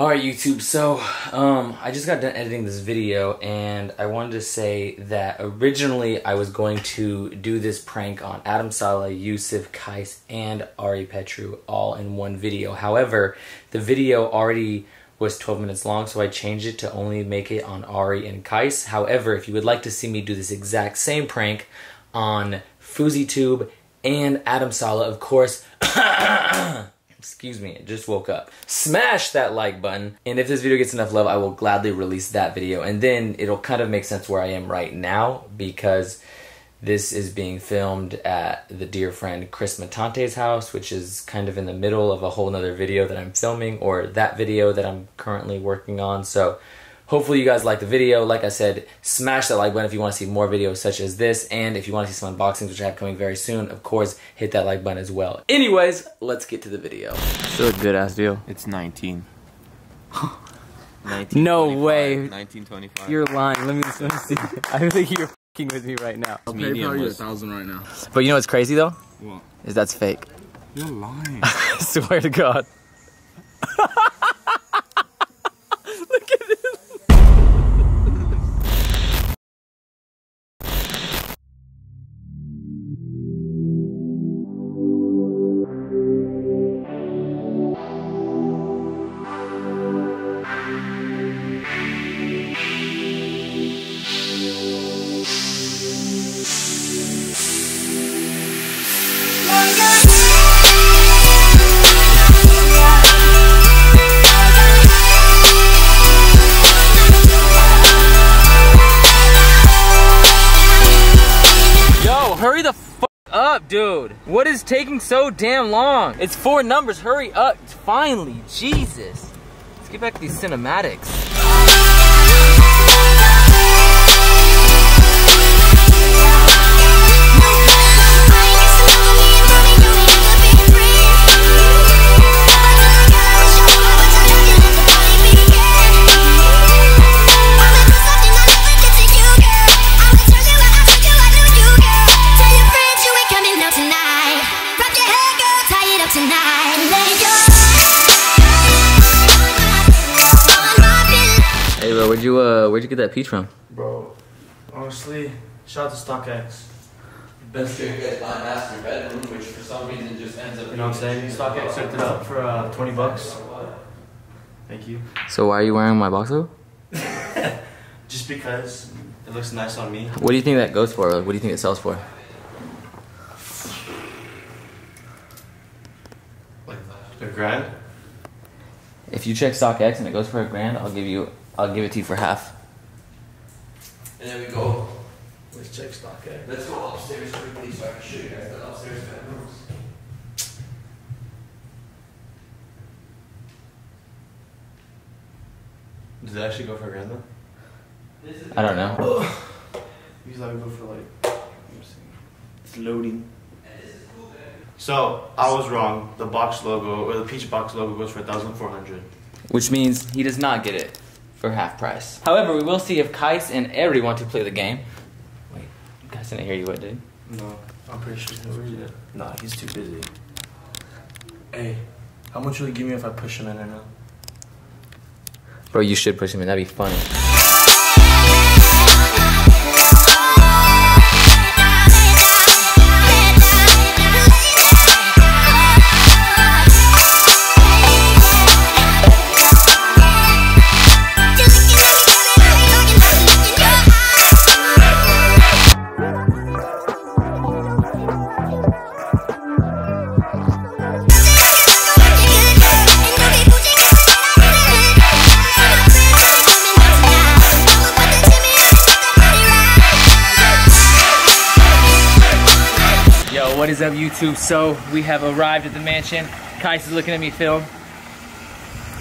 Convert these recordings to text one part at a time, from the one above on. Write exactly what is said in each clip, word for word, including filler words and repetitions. Alright YouTube, so um, I just got done editing this video and I wanted to say that originally I was going to do this prank on Adam Saleh, Yousef Qias, and Ari Petrou all in one video. However, the video already was twelve minutes long, so I changed it to only make it on Ari and Qias. However, if you would like to see me do this exact same prank on FouseyTube and Adam Saleh, of course, excuse me, I just woke up. Smash that like button, and if this video gets enough love, I will gladly release that video, and then it'll kind of make sense where I am right now, because this is being filmed at the dear friend Chris Matante's house, which is kind of in the middle of a whole nother video that I'm filming, or that video that I'm currently working on, so hopefully you guys like the video. Like I said, smash that like button if you want to see more videos such as this. And if you want to see some unboxings, which I have coming very soon, of course, hit that like button as well. Anyways, let's get to the video. Still a good-ass deal. It's nineteen. nineteen no way. nineteen twenty-five. You're lying. Let me, let me see. I think you're f***ing with me right now. I'll pay probably a thousand right now. But you know what's crazy, though? What? Is that's fake. You're lying. I swear to God. Up, dude. What is taking so damn long? It's four numbers. Hurry up. Finally. Jesus. Let's get back to these cinematics. Where'd you uh where'd you get that peach from? Bro, honestly, shout out to StockX. Best dude that's my master bedroom, which for some reason just ends up. You know what I'm saying? StockX hooked it up for uh, twenty bucks. Thank you. So why are you wearing my box though? Just because it looks nice on me. What do you think that goes for? What do you think it sells for? Like a grand? If you check StockX and it goes for a grand, I'll give you. I'll give it to you for half. And then we go. Let's check stock. Okay. Let's go upstairs quickly so I can show you guys the upstairs bedrooms. Does it actually go for a grand though? I don't know. Usually I would go for like. Let me see. It's loading. So I was wrong. The box logo or the peach box logo goes for a thousand four hundred. Which means he does not get it. For half price. However, we will see if Qias and Ari want to play the game. Wait, Qias didn't hear you what, dude? No, I'm pretty sure he's busy. Nah, he's too busy. Hey, how much will you give me if I push him in or no? Bro, you should push him in, that'd be funny. What is up, YouTube? So we have arrived at the mansion. Qias is looking at me film.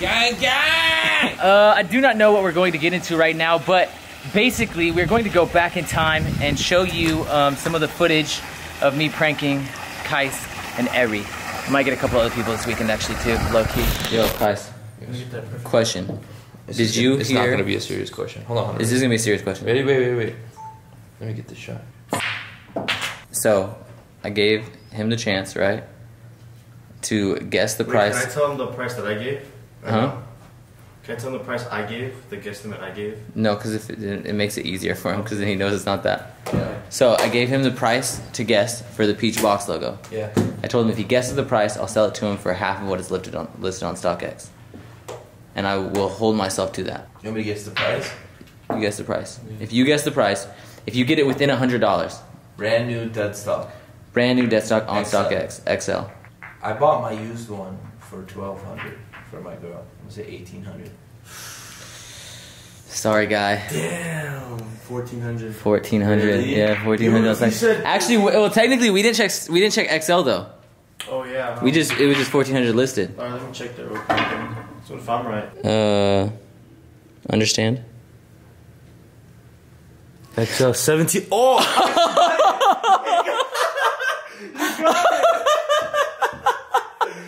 Gang, gang! Uh, I do not know what we're going to get into right now, but basically we're going to go back in time and show you um, some of the footage of me pranking Qias and Ari. I might get a couple other people this weekend actually too, low key. Yo, Qias. Question. It's Did you? It's hear... not going to be a serious question. Hold on. Hold on. Is this going to be a serious question? Wait, wait, wait, wait. Let me get this shot. So. I gave him the chance, right, to guess the Wait, price. Can I tell him the price that I gave? Right uh huh. Now? Can I tell him the price I gave, the guesstimate I gave? No, because if it didn't, it makes it easier for him because then he knows it's not that. Yeah. So I gave him the price to guess for the Peach Box logo. Yeah. I told him if he guesses the price, I'll sell it to him for half of what is listed on, listed on StockX. And I will hold myself to that. You want me to guess the price? You guess the price. Yeah. If you guess the price, if you get it within one hundred dollars. Brand new dead stock. Brand new dead stock on StockX. X L. I bought my used one for twelve hundred dollars for my girl. Was it eighteen hundred dollars? Sorry, guy. Damn. fourteen hundred dollars. fourteen hundred dollars. Really? Yeah, fourteen hundred dollars. Actually, well, technically, we didn't check. We didn't check X L though. Oh yeah. We just it was just fourteen hundred dollars listed. All right, let me check that real quick. So if I'm right. Uh, understand. X L seventeen. Oh. You got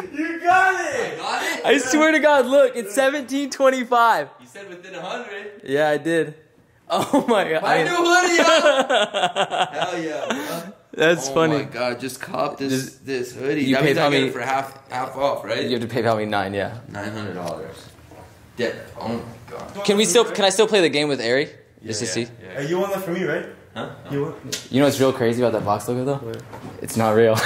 it. You got it. I got it. I swear to God, look, it's seventeen twenty-five. You said within a hundred. Yeah, I did. Oh my God. My new hoodie. Hell yeah, bro. That's oh funny. Oh my God, just cop this just, this hoodie. You that means I get it for half half off, right? You have to PayPal me nine, yeah. Nine hundred dollars. Yeah. Oh my God. Can we still? Can I still play the game with Ari? Yeah, just to yeah, see. Yeah. Hey, you won that for me, right? Huh? No. You won. You know what's real crazy about that box logo though? Where? It's not real.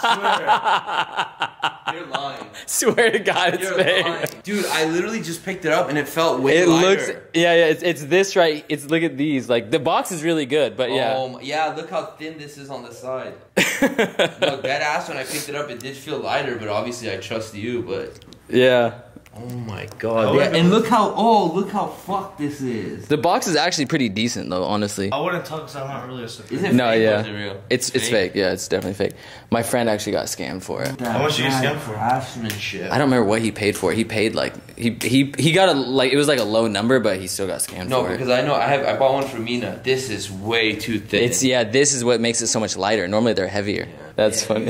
Swear. You're lying. Swear to God, it's fake. Dude, I literally just picked it up and it felt way It lighter. looks, yeah, yeah. It's, it's this right. It's look at these. Like the box is really good, but yeah. Oh, yeah. Look how thin this is on the side. Look, that ass when I picked it up, it did feel lighter, but obviously I trust you. But yeah. Oh my God. Yeah, and look how oh look how fucked this is. The box is actually pretty decent though, honestly. I wouldn't tell because I'm not really a surprise. Is it no, fake yeah. or is it real? It's it's, it's fake? fake, yeah, it's definitely fake. My friend actually got scammed for it. How much did you get scammed for? Craftsmanship. I don't remember what he paid for it. He paid like he he he got a like it was like a low number, but he still got scammed no, for it. No, because I know I have I bought one from Mina. This is way too thin. It's yeah, this is what makes it so much lighter. Normally they're heavier. Yeah. That's yeah, funny.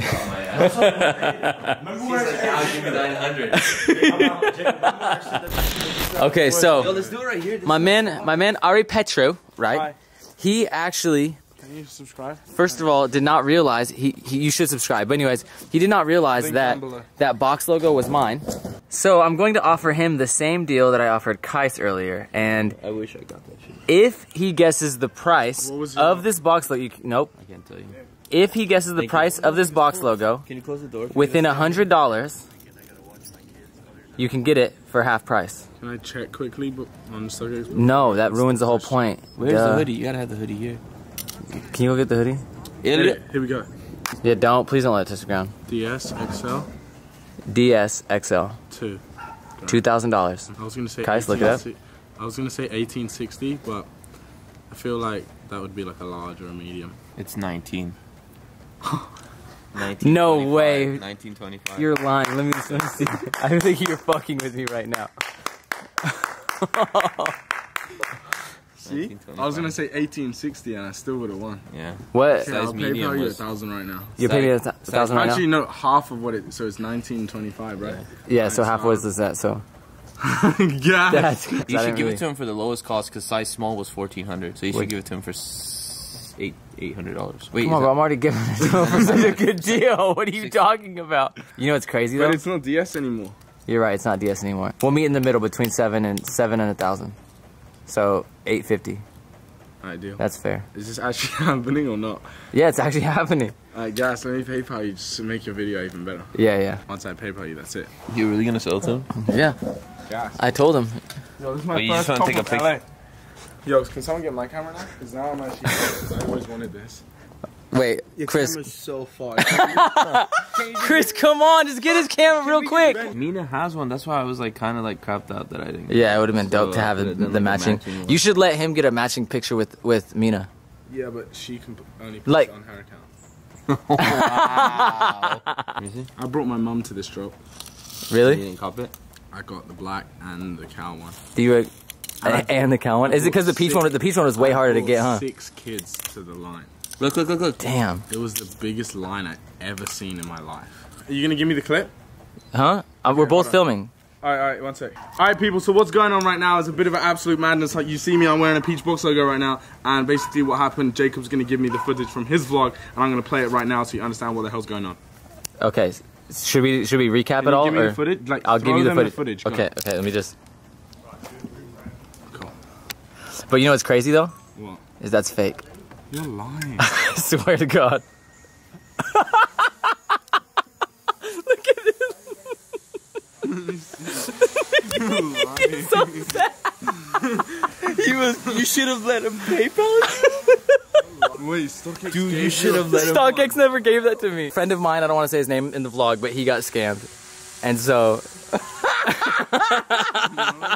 Okay, so Yo, let's do it right here. my man, my man Ari Petrou, right? Hi. He actually. Can you subscribe? First of all, did not realize he, he. You should subscribe. But anyways, he did not realize that that box logo was mine. So I'm going to offer him the same deal that I offered Qias earlier, and I wish I got that shit. If he guesses the price of this box logo, you, nope. I can't tell you. If he guesses the price of this box logo within one hundred dollars, you can get it for half price. Can I check quickly but on StockX? No, that ruins the whole point. Where's Duh. the hoodie? You gotta have the hoodie here. Can you go get the hoodie? Here, here we go. Yeah, don't. Please don't let it touch the ground. D S X L? D S X L. Two. two thousand dollars. I was gonna say Qias, look it up. I was gonna say eighteen sixty, but I feel like that would be like a large or a medium. It's nineteen. No way. nineteen twenty-five. You're lying. Let me just let me see. I think you're fucking with me right now. See? I was gonna say eighteen sixty, and I still would have won. Yeah. What? Yeah, I'll PayPal you a thousand right now. You pay me a thousand right now. Actually, no. Half of what it. So it's nineteen twenty-five, right? Yeah. yeah so half was is that so. Yeah. That's, you should give really... it to him for the lowest cost because size small was fourteen hundred. So you Wait. should give it to him for. Eight eight hundred dollars. Wait, come on, that... I'm already giving it to him for such a good deal. What are you talking about? You know what's crazy though? But it's not D S anymore. You're right, it's not D S anymore. We'll meet in the middle between seven and seven and a thousand. So eight fifty. Alright, deal. That's fair. Is this actually happening or not? Yeah, it's actually happening. Alright, guys, let me PayPal you just to make your video even better. Yeah, yeah. Once I PayPal you, that's it. You really gonna sell to him? Yeah. Guys. I told him. Yo, this is my Wait, first you just wanna take a picture. Yo, can someone get my camera now? Because now I'm actually I always wanted this. Wait, Your Chris. Your camera's so far. Chris, come on, just get his camera real quick. Mina has one, that's why I was like kind of like crapped out that I didn't get Yeah, it would have been so dope to have it, the, the matching. matching you should let him get a matching picture with, with Mina. Yeah, but she can only put like, it on her account. Wow. I brought my mum to this drop. Really? You didn't cop it? I got the black and the cow one. Do you... Uh, And, and the cow one? Is it because the peach one? The peach one was way harder to get, huh? Six kids to the line. Look, look, look, look! Damn! It was the biggest line I've ever seen in my life. Are you gonna give me the clip? Huh? Okay, we're both filming. All right, all right, one sec. All right, people. So what's going on right now is a bit of an absolute madness. Like you see me, I'm wearing a Peach Box logo right now, and basically what happened? Jacob's gonna give me the footage from his vlog, and I'm gonna play it right now so you understand what the hell's going on. Okay. Should we should we recap Can it all? Give me or? The footage. Like, I'll give you the footage. The footage. Okay. Okay. Let me just. But you know what's crazy though? What? Is that's fake. You're lying. I swear to God. Look at this. He's so sad. He was, you should have let him PayPal you. Wait, StockX Dude, you should have let him. StockX never gave that to me. Friend of mine, I don't want to say his name in the vlog, but he got scammed. And so...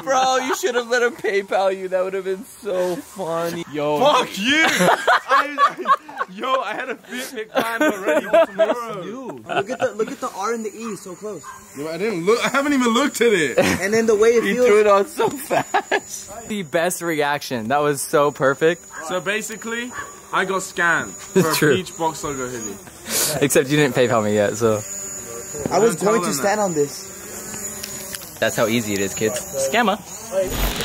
Bro, you should have let him PayPal you. That would have been so funny. Yo. Fuck you! I, I, yo, I had a fit climb already. What's tomorrow? Dude, look at the look at the R and the E so close. Yo, I didn't look. I haven't even looked at it. And then the way it he feels. He threw it on so fast. The best reaction. That was so perfect. So basically, I got scammed for a peach box logo hoodie. Except you didn't PayPal me yet, so. I was going to stand on this. That's how easy it is, kids. Scammer.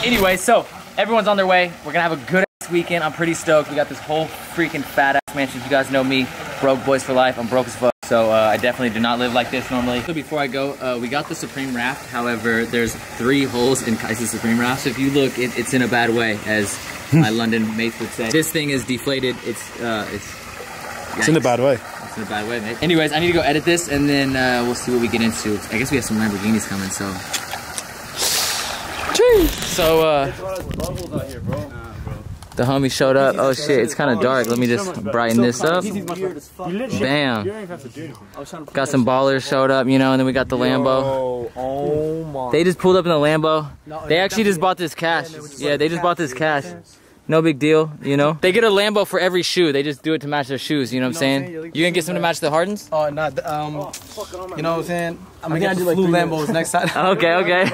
Anyway, so everyone's on their way. We're gonna have a good ass weekend. I'm pretty stoked. We got this whole freaking fat ass mansion. You guys know me, broke boys for life. I'm broke as fuck. So uh, I definitely do not live like this normally. So before I go, uh, we got the Supreme Raft. However, there's three holes in Kais's Supreme Raft. So if you look, it, it's in a bad way, as my London mates would say. This thing is deflated. It's uh, it's. Yikes. It's in a bad way. In a bad way, mate. Anyways, I need to go edit this and then uh, we'll see what we get into. I guess we have some Lamborghinis coming, so. Cheers! So, uh. Out here, bro. Nah, bro. The homie showed up. Oh shit, it's kind of dark. Let me just brighten this up. Bam. Got some ballers showed up, you know, and then we got the Lambo. Oh my. They just pulled up in the Lambo. They actually just bought this cash. Yeah, they just bought this cash. No big deal, you know? They get a Lambo for every shoe. They just do it to match their shoes, you know what I'm saying? You gonna get some to match the Hardens? Oh, not, um, you know what I'm saying? I'm gonna get the blue Lambos next time. Okay, okay.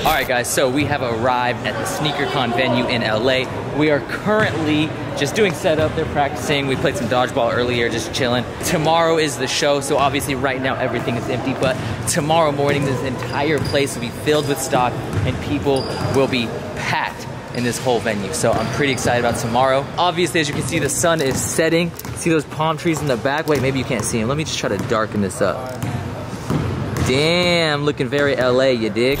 All right, guys, so we have arrived at the SneakerCon venue in L A. We are currently just doing setup. They're practicing. We played some dodgeball earlier, just chilling. Tomorrow is the show, so obviously right now everything is empty, but tomorrow morning this entire place will be filled with stock and people will be packed in this whole venue. So I'm pretty excited about tomorrow. Obviously, as you can see, the sun is setting. See those palm trees in the back? Wait, maybe you can't see them. Let me just try to darken this up. Damn, looking very L A, you dig?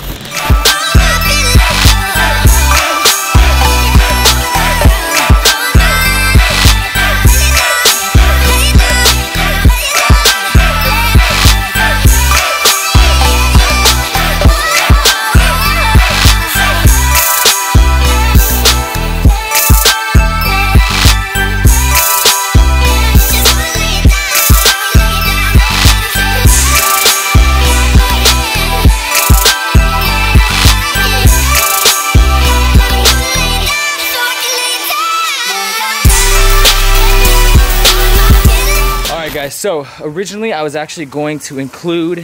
So originally I was actually going to include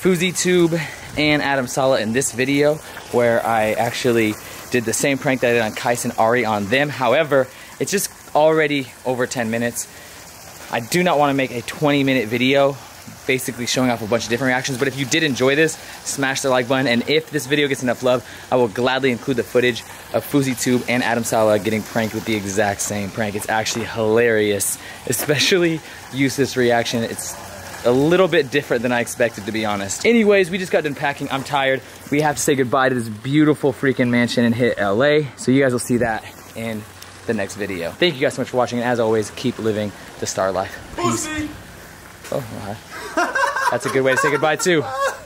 FouseyTube and Adam Saleh in this video where I actually did the same prank that I did on Qais and Ari on them. However, it's just already over ten minutes. I do not want to make a twenty minute video basically showing off a bunch of different reactions, but if you did enjoy this, smash the like button, and if this video gets enough love, I will gladly include the footage of FouseyTube and Adam Saleh getting pranked with the exact same prank. It's actually hilarious, especially Yousef's reaction. It's a little bit different than I expected, to be honest. Anyways, we just got done packing. I'm tired. We have to say goodbye to this beautiful freaking mansion and hit L A, so you guys will see that in the next video. Thank you guys so much for watching, and as always, keep living the star life. Peace. Oh, my. That's a good way to say goodbye too.